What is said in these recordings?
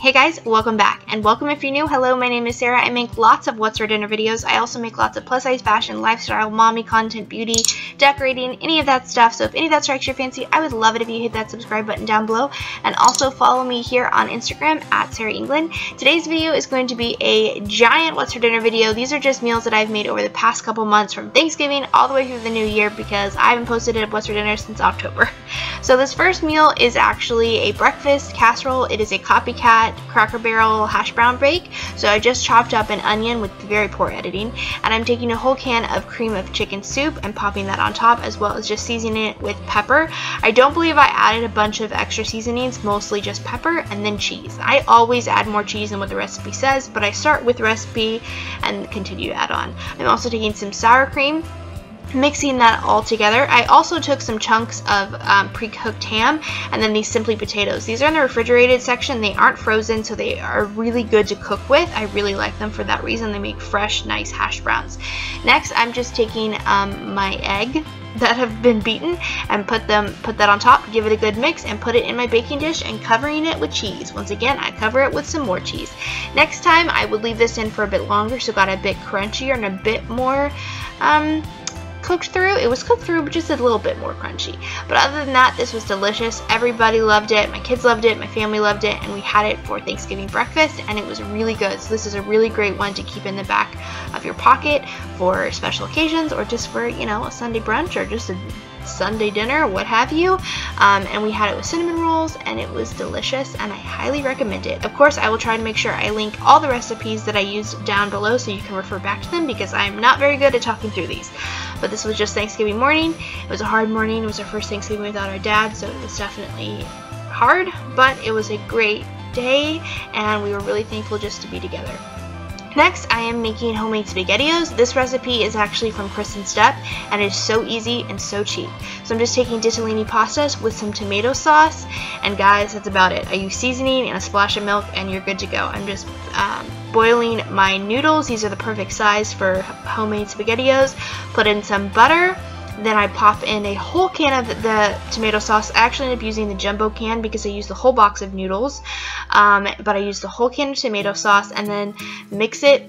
Hey guys, welcome back, and welcome if you're new. Hello, my name is Sarah. I make lots of What's for Dinner videos. I also make lots of plus size fashion, lifestyle, mommy content, beauty, decorating, any of that stuff. So if any of that strikes your fancy, I would love it if you hit that subscribe button down below, and also follow me here on Instagram at Sarah Englund. Today's video is going to be a giant What's for Dinner video. These are just meals that I've made over the past couple months from Thanksgiving all the way through the new year because I haven't posted a What's for Dinner since October. So this first meal is actually a breakfast casserole. It is a copycat Cracker Barrel hash brown bake. So I just chopped up an onion with very poor editing, and I'm taking a whole can of cream of chicken soup and popping that on top, as well as just seasoning it with pepper. I don't believe I added a bunch of extra seasonings, mostly just pepper and then cheese. I always add more cheese than what the recipe says, but I start with recipe and continue to add on. I'm also taking some sour cream, mixing that all together. I also took some chunks of pre-cooked ham and then these Simply potatoes. These are in the refrigerated section. They aren't frozen, so they are really good to cook with. I really like them for that reason. They make fresh, nice hash browns. Next, I'm just taking my egg that have been beaten and put that on top, give it a good mix, and put it in my baking dish and covering it with cheese. Once again, I cover it with some more cheese. Next time, I would leave this in for a bit longer, so it got a bit crunchier and a bit more cooked through. It was cooked through, but just a little bit more crunchy. But other than that, this was delicious. Everybody loved it. My kids loved it. My family loved it. And we had it for Thanksgiving breakfast, and it was really good. So this is a really great one to keep in the back of your pocket for special occasions, or just for, you know, a Sunday brunch or just a Sunday dinner, what have you. And we had it with cinnamon rolls, and it was delicious, and I highly recommend it. Of course, I will try to make sure I link all the recipes that I used down below so you can refer back to them, because I am not very good at talking through these. But this was just Thanksgiving morning. It was a hard morning. It was our first Thanksgiving without our dad, so it was definitely hard, but it was a great day, and we were really thankful just to be together. Next, I am making homemade SpaghettiOs. This recipe is actually from Kristen Stepp, and it's so easy and so cheap. So I'm just taking ditalini pasta with some tomato sauce, and guys, that's about it. I use seasoning and a splash of milk, and you're good to go. I'm just boiling my noodles. These are the perfect size for homemade SpaghettiOs. Put in some butter. Then I pop in a whole can of the tomato sauce. I actually ended up using the jumbo can because I used the whole box of noodles, but I used the whole can of tomato sauce, and then mix it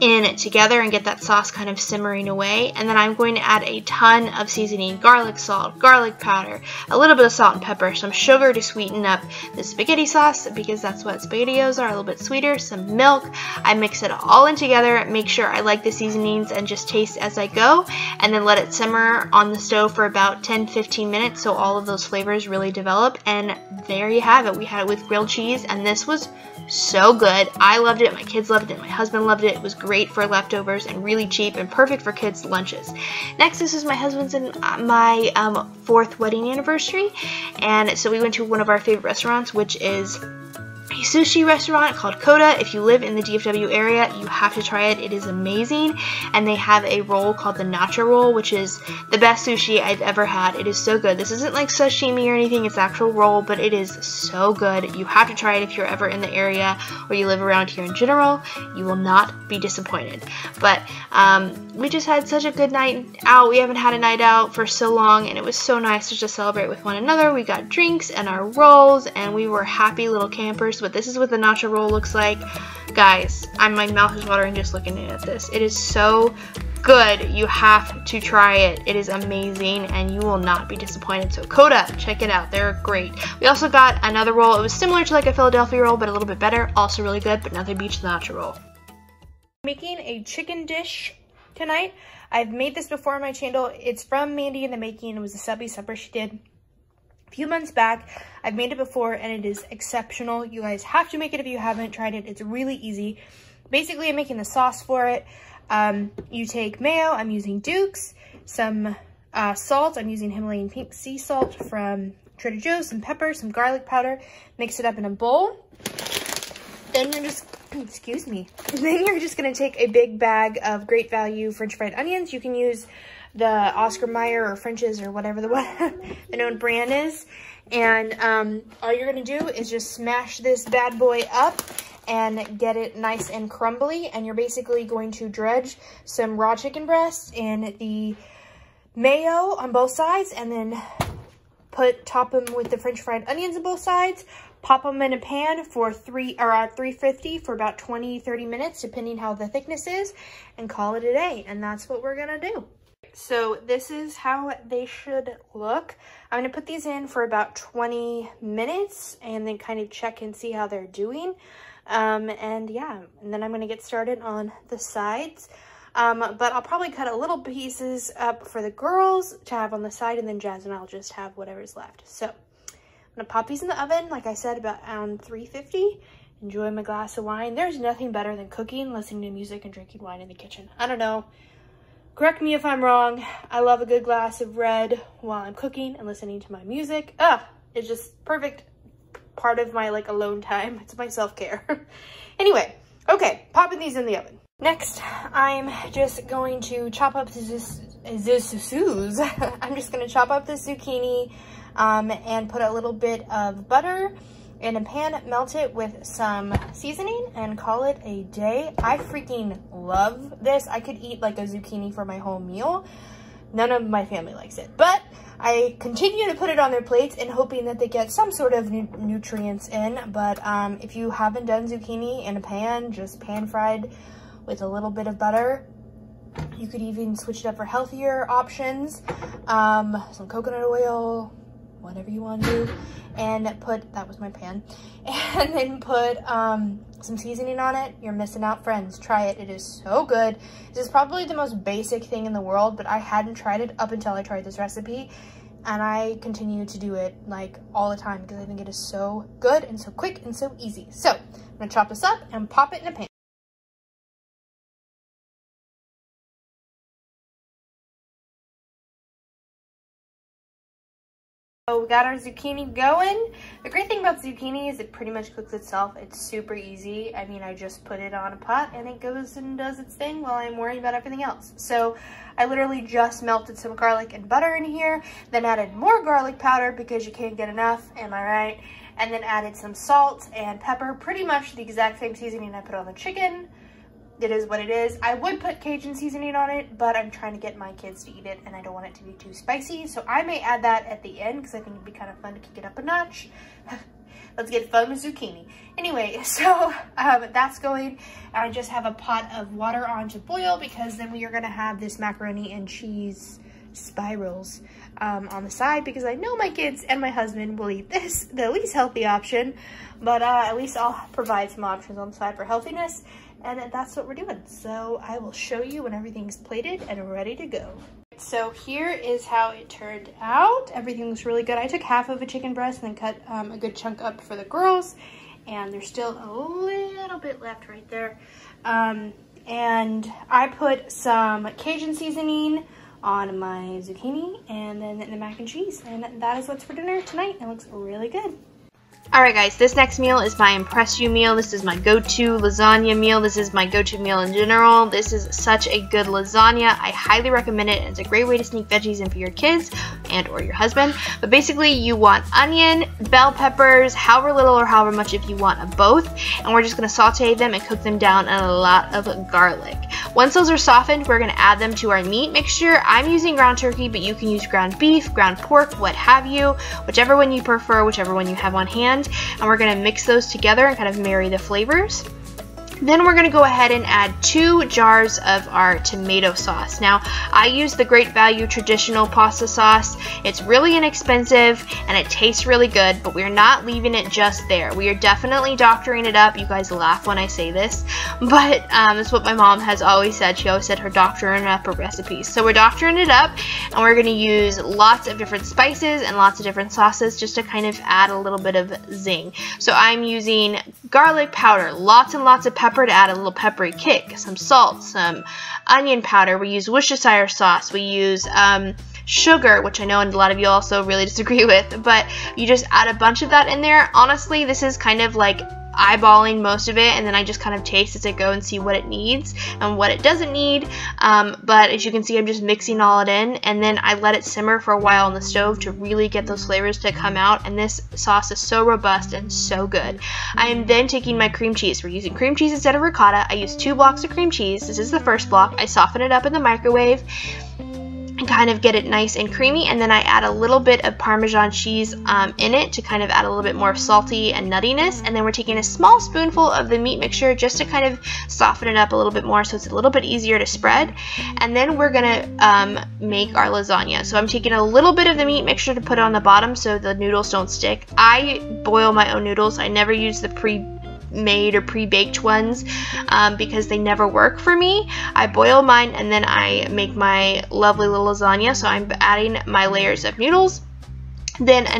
in together and get that sauce kind of simmering away. And then I'm going to add a ton of seasoning: garlic salt, garlic powder, a little bit of salt and pepper, some sugar to sweeten up the spaghetti sauce, because that's what SpaghettiOs are, a little bit sweeter, some milk. I mix it all in together, make sure I like the seasonings and just taste as I go, and then let it simmer on the stove for about 10-15 minutes so all of those flavors really develop. And there you have it. We had it with grilled cheese, and this was so good. I loved it, my kids loved it, my husband loved it. It was great for leftovers and really cheap and perfect for kids' lunches. Next, this is my husband's and my fourth wedding anniversary, and so we went to one of our favorite restaurants, which is a sushi restaurant called Koda. If you live in the DFW area, you have to try it. It is amazing, and they have a roll called the Nacha roll, which is the best sushi I've ever had. It is so good. This isn't like sashimi or anything. It's actual roll, but it is so good. You have to try it if you're ever in the area or you live around here in general. You will not be disappointed. But we just had such a good night out. We haven't had a night out for so long, and it was so nice to just celebrate with one another. We got drinks and our rolls, and we were happy little campers. But this is what the nacho roll looks like. Guys, my mouth is watering just looking at this. It is so good. You have to try it. It is amazing, and you will not be disappointed. So Koda, check it out. They're great. We also got another roll. It was similar to like a Philadelphia roll, but a little bit better. Also really good, but nothing beats the nacho roll. Making a chicken dish tonight. I've made this before on my channel. It's from Mandy in the Making. It was a subby supper she did a few months back. I've made it before, and it is exceptional. You guys have to make it if you haven't tried it. It's really easy. Basically, I'm making the sauce for it. You take mayo. I'm using Duke's. Some salt. I'm using Himalayan pink sea salt from Trader Joe's. Some pepper, some garlic powder. Mix it up in a bowl. Then you're just, excuse me. Then you're just going to take a big bag of Great Value French fried onions. You can use the Oscar Mayer or French's or whatever the known brand is. And all you're going to do is just smash this bad boy up and get it nice and crumbly. And you're basically going to dredge some raw chicken breasts in the mayo on both sides, and then top them with the French fried onions on both sides. Pop them in a pan for 350 for about 20-30 minutes, depending how the thickness is, and call it a day. And that's what we're gonna do. So this is how they should look. I'm gonna put these in for about 20 minutes and then kind of check and see how they're doing. And yeah, and then I'm gonna get started on the sides. But I'll probably cut a little pieces up for the girls to have on the side, and then Jazz and I'll just have whatever's left. So I'm gonna pop these in the oven, like I said, about on 350. Enjoy my glass of wine. There's nothing better than cooking, listening to music, and drinking wine in the kitchen. I don't know. Correct me if I'm wrong. I love a good glass of red while I'm cooking and listening to my music. Ugh, it's just perfect part of my like alone time. It's my self-care. Anyway, okay, popping these in the oven. Next, I'm just going to chop up the zucchini and put a little bit of butter in a pan, melt it with some seasoning, and call it a day. I freaking love this. I could eat like a zucchini for my whole meal. None of my family likes it, but I continue to put it on their plates and hoping that they get some sort of nutrients in. But if you haven't done zucchini in a pan, just pan fried with a little bit of butter. You could even switch it up for healthier options, some coconut oil, whatever you want to do, and put, that was my pan, and then put some seasoning on it. You're missing out, friends. Try it. It is so good. This is probably the most basic thing in the world, but I hadn't tried it up until I tried this recipe, and I continue to do it like all the time because I think it is so good and so quick and so easy. So I'm gonna chop this up and pop it in a pan. So we got our zucchini going. The great thing about zucchini is it pretty much cooks itself. It's super easy. I mean, I just put it on a pot and it goes and does its thing while I'm worrying about everything else. So I literally just melted some garlic and butter in here, then added more garlic powder because you can't get enough, am I right? And then added some salt and pepper, pretty much the exact same seasoning I put on the chicken. It is what it is. I would put Cajun seasoning on it, but I'm trying to get my kids to eat it and I don't want it to be too spicy. So I may add that at the end because I think it'd be kind of fun to kick it up a notch. Let's get fun with zucchini. Anyway, so that's going. I just have a pot of water on to boil because then we are going to have this macaroni and cheese spirals on the side because I know my kids and my husband will eat this, the least healthy option, but at least I'll provide some options on the side for healthiness. And that's what we're doing. So I will show you when everything's plated and ready to go. So here is how it turned out. Everything looks really good. I took half of a chicken breast and then cut a good chunk up for the girls. And there's still a little bit left right there. And I put some Cajun seasoning on my zucchini and then the mac and cheese. And that is what's for dinner tonight. It looks really good. Alright guys, this next meal is my Impress You meal. This is my go-to lasagna meal. This is my go-to meal in general. This is such a good lasagna. I highly recommend it. It's a great way to sneak veggies in for your kids and or your husband. But basically you want onion, bell peppers, however little or however much if you want of both. And we're just going to saute them and cook them down in a lot of garlic. Once those are softened, we're going to add them to our meat mixture. I'm using ground turkey, but you can use ground beef, ground pork, what have you. Whichever one you prefer, whichever one you have on hand. And we're going to mix those together and kind of marry the flavors. Then we're going to go ahead and add 2 jars of our tomato sauce. Now, I use the Great Value traditional pasta sauce. It's really inexpensive and it tastes really good, but we're not leaving it just there. We are definitely doctoring it up. You guys laugh when I say this, but it's what my mom has always said. She always said her doctoring up her recipes. So we're doctoring it up and we're going to use lots of different spices and lots of different sauces just to kind of add a little bit of zing. So I'm using garlic powder, lots and lots of pepper to add a little peppery kick, some salt, some onion powder. We use Worcestershire sauce. We use sugar, which I know a lot of you also really disagree with, but you just add a bunch of that in there. Honestly, this is kind of like eyeballing most of it, and then I just kind of taste as I go and see what it needs and what it doesn't need. But as you can see, I'm just mixing all it in, and then I let it simmer for a while on the stove to really get those flavors to come out. And this sauce is so robust and so good. I am then taking my cream cheese. We're using cream cheese instead of ricotta. I use 2 blocks of cream cheese. This is the first block. I soften it up in the microwave. kind of get it nice and creamy, and then I add a little bit of Parmesan cheese in it to kind of add a little bit more salty and nuttiness. And then we're taking a small spoonful of the meat mixture just to kind of soften it up a little bit more so it's a little bit easier to spread. And then we're gonna make our lasagna. So I'm taking a little bit of the meat mixture to put on the bottom so the noodles don't stick. I boil my own noodles. I never use the pre-made or pre-baked ones because they never work for me. I boil mine and then I make my lovely little lasagna. So I'm adding my layers of noodles, then a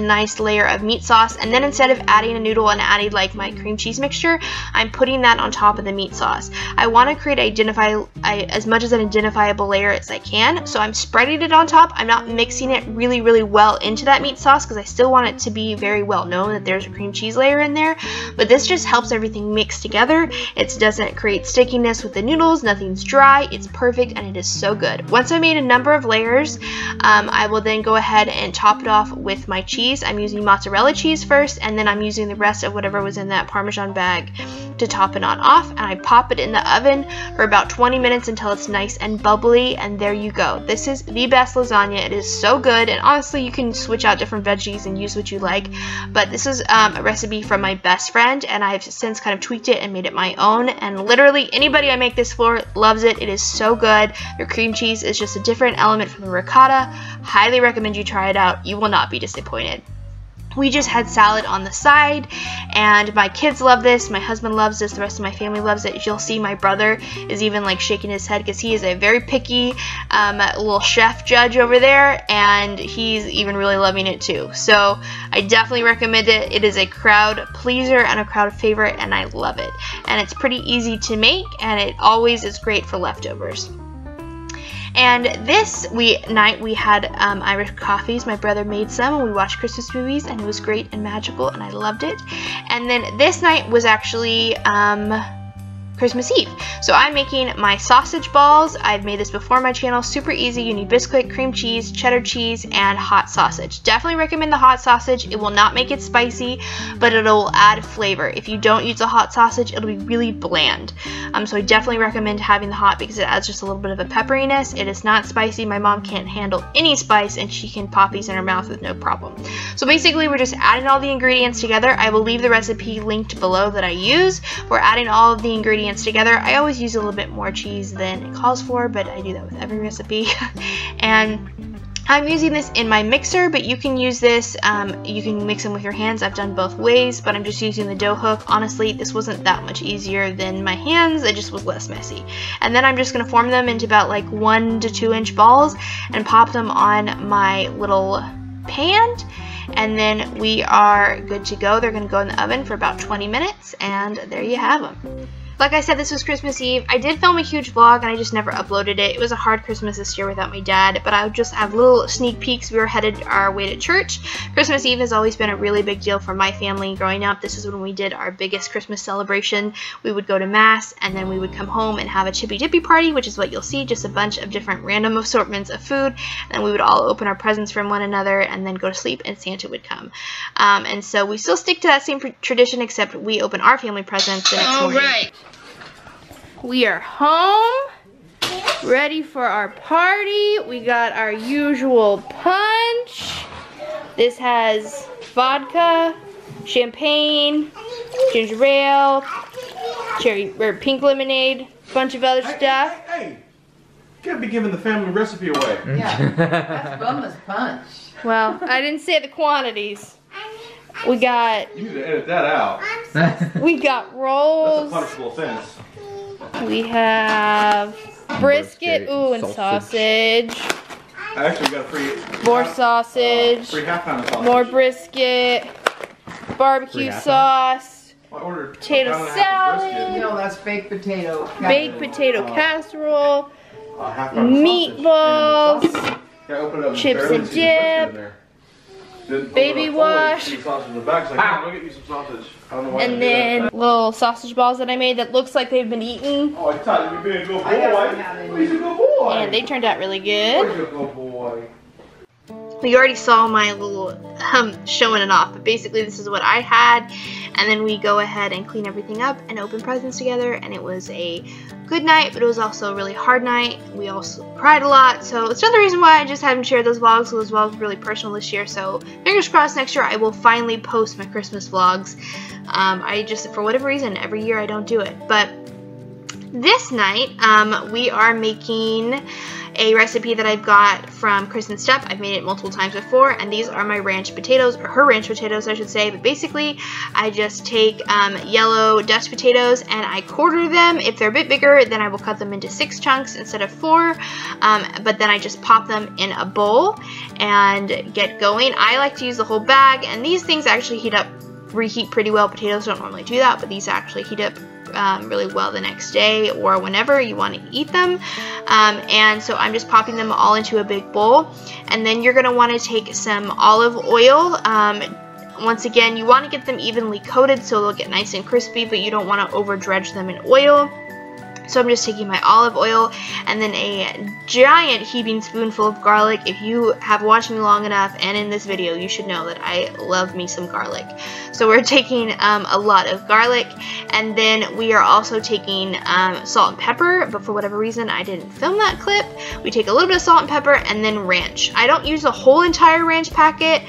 nice layer of meat sauce, and then instead of adding a noodle and adding like my cream cheese mixture, I'm putting that on top of the meat sauce. I want to create as much as an identifiable layer as I can, so I'm spreading it on top. I'm not mixing it really, really well into that meat sauce because I still want it to be very well known that there's a cream cheese layer in there, but this just helps everything mix together. It doesn't create stickiness with the noodles, nothing's dry, it's perfect, and it is so good. Once I made a number of layers, I will then go ahead and top it off with my cheese. I'm using mozzarella cheese first, and then I'm using the rest of whatever was in that Parmesan bag to top it on off, and I pop it in the oven for about 20 minutes until it's nice and bubbly, and there you go. This is the best lasagna. It is so good, and honestly, you can switch out different veggies and use what you like, but this is a recipe from my best friend, and I've since kind of tweaked it and made it my own, and literally anybody I make this for loves it. It is so good. Their cream cheese is just a different element from the ricotta. Highly recommend you try it out. You will not be disappointed. We just had salad on the side, and my kids love this, my husband loves this, the rest of my family loves it. You'll see my brother is even like shaking his head because he is a very picky little chef judge over there, and he's even really loving it too. So I definitely recommend it. It is a crowd pleaser and a crowd favorite, and I love it. And it's pretty easy to make, and it always is great for leftovers. And this night we had Irish coffees. My brother made some, and we watched Christmas movies, and it was great and magical, and I loved it. And then this night was actually Christmas Eve. So I'm making my sausage balls. I've made this before on my channel. Super easy. You need Bisquick, cream cheese, cheddar cheese, and hot sausage. Definitely recommend the hot sausage. It will not make it spicy, but it'll add flavor. If you don't use the hot sausage, it'll be really bland. So I definitely recommend having the hot because it adds just a little bit of a pepperiness. It is not spicy. My mom can't handle any spice, and she can pop these in her mouth with no problem. So basically, we're just adding all the ingredients together. I will leave the recipe linked below that I use. We're adding all of the ingredients together. I always use a little bit more cheese than it calls for, but I do that with every recipe. And I'm using this in my mixer, but you can use this, you can mix them with your hands. I've done both ways, but I'm just using the dough hook. Honestly, this wasn't that much easier than my hands. It just was less messy. And then I'm just going to form them into about like 1 to 2 inch balls and pop them on my little pan. And then we are good to go. They're going to go in the oven for about 20 minutes, and there you have them. Like I said, this was Christmas Eve. I did film a huge vlog, and I just never uploaded it. It was a hard Christmas this year without my dad, but I would just have little sneak peeks. We were headed our way to church. Christmas Eve has always been a really big deal for my family growing up. This is when we did our biggest Christmas celebration. We would go to Mass, and then we would come home and have a Chippy Dippy party, which is what you'll see, just a bunch of different random assortments of food, and we would all open our presents from one another and then go to sleep, and Santa would come. And so we still stick to that same tradition, except we open our family presents the next morning. All right. We are home, ready for our party. We got our usual punch. This has vodka, champagne, ginger ale, cherry or pink lemonade, bunch of other stuff. Hey, can't be giving the family recipe away. Yeah, that's bonus punch. Well, I didn't say the quantities. We got. You need to edit that out. We got rolls. That's a punishable offense. We have brisket, ooh, and sausage. I actually got a free more sausage, free half pound of sausage, more brisket, barbecue sauce, potato salad. No, that's baked potato. Baked potato casserole, meatballs, chips and dip. Baby wash, and then little sausage balls that I made that looks like they've been eaten. Oh, I thought you'd be a good boy. He's a good boy. And they turned out really good. He's a good boy. You already saw my little showing it off, but basically this is what I had, and then we go ahead and clean everything up and open presents together, and it was a good night, but it was also a really hard night. We also cried a lot, so it's another reason why I just haven't shared those vlogs. Those vlogs were really personal this year, so fingers crossed next year I will finally post my Christmas vlogs. I just, for whatever reason, every year I don't do it. But this night, we are making a recipe that I've got from Kristen Stepp. I've made it multiple times before, and these are my ranch potatoes, or her ranch potatoes, I should say. But basically, I just take yellow Dutch potatoes and I quarter them. If they're a bit bigger, then I will cut them into 6 chunks instead of 4. But then I just pop them in a bowl and get going. I like to use the whole bag, and these things actually reheat pretty well. Potatoes don't normally do that, but these actually heat up really well the next day or whenever you want to eat them. And so I'm just popping them all into a big bowl, and then you're going to want to take some olive oil. Once again, you want to get them evenly coated so they'll get nice and crispy, but you don't want to over dredge them in oil. So I'm just taking my olive oil and then a giant heaping spoonful of garlic. If you have watched me long enough and in this video, you should know that I love me some garlic. So we're taking a lot of garlic, and then we are also taking salt and pepper, but for whatever reason I didn't film that clip. We take a little bit of salt and pepper and then ranch. I don't use the whole entire ranch packet,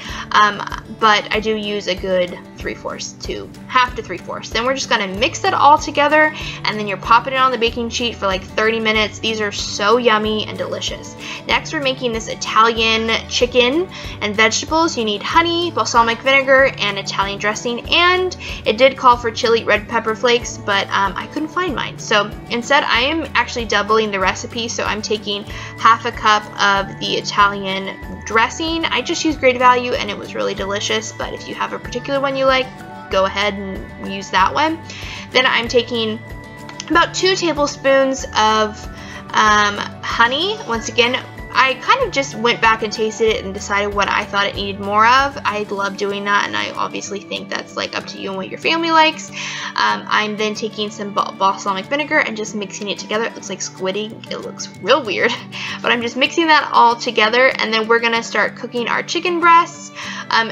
but I do use a good 3/4 to half to 3/4. Then we're just going to mix that all together, and then you're popping it on the baking sheet for like 30 minutes. These are so yummy and delicious. Next, we're making this Italian chicken and vegetables. You need honey, balsamic vinegar, and Italian dressing, and it did call for chili red pepper flakes, but I couldn't find mine. So instead, I am actually doubling the recipe, so I'm taking half a cup of the Italian dressing. I just used Great Value, and it was really delicious, but if you have a particular one you like, go ahead and use that one. Then I'm taking about 2 tablespoons of honey. Once again, I kind of just went back and tasted it and decided what I thought it needed more of. I love doing that, and I obviously think that's like up to you and what your family likes. I'm then taking some balsamic vinegar and just mixing it together. It looks like squidding. It looks real weird, but I'm just mixing that all together, and then we're gonna start cooking our chicken breasts.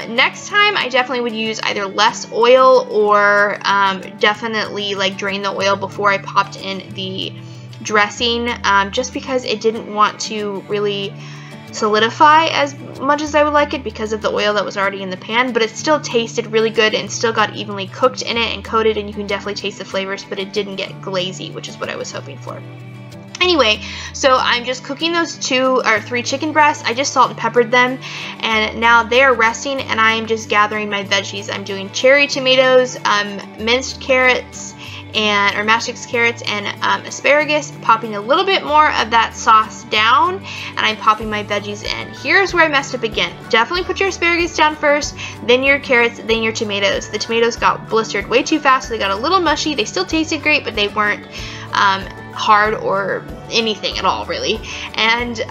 Next time, I definitely would use either less oil or definitely like drain the oil before I popped in the dressing, just because it didn't want to really solidify as much as I would like it because of the oil that was already in the pan, but it still tasted really good and still got evenly cooked in it and coated, and you can definitely taste the flavors, but it didn't get glazy, which is what I was hoping for. Anyway, so I'm just cooking those 2 or 3 chicken breasts. I just salt and peppered them, and now they are resting, and I am just gathering my veggies. I'm doing cherry tomatoes, minced carrots, or matchsticks carrots, and asparagus, popping a little bit more of that sauce down, and I'm popping my veggies in. Here's where I messed up again. Definitely put your asparagus down first, then your carrots, then your tomatoes. The tomatoes got blistered way too fast, so they got a little mushy. They still tasted great, but they weren't hard or anything at all, really. And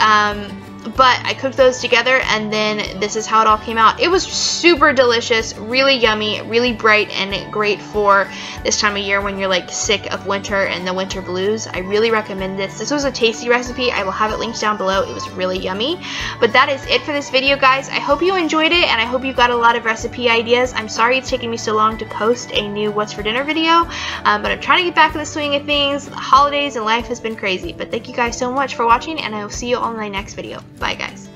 but I cooked those together, and then this is how it all came out. It was super delicious, really yummy, really bright, and great for this time of year when you're like sick of winter and the winter blues. I really recommend this. This was a tasty recipe. I will have it linked down below. It was really yummy. But that is it for this video, guys. I hope you enjoyed it, and I hope you got a lot of recipe ideas. I'm sorry it's taken me so long to post a new What's for Dinner video, but I'm trying to get back in the swing of things. The holidays and life has been crazy, but thank you guys so much for watching, and I will see you all in my next video. Bye, guys.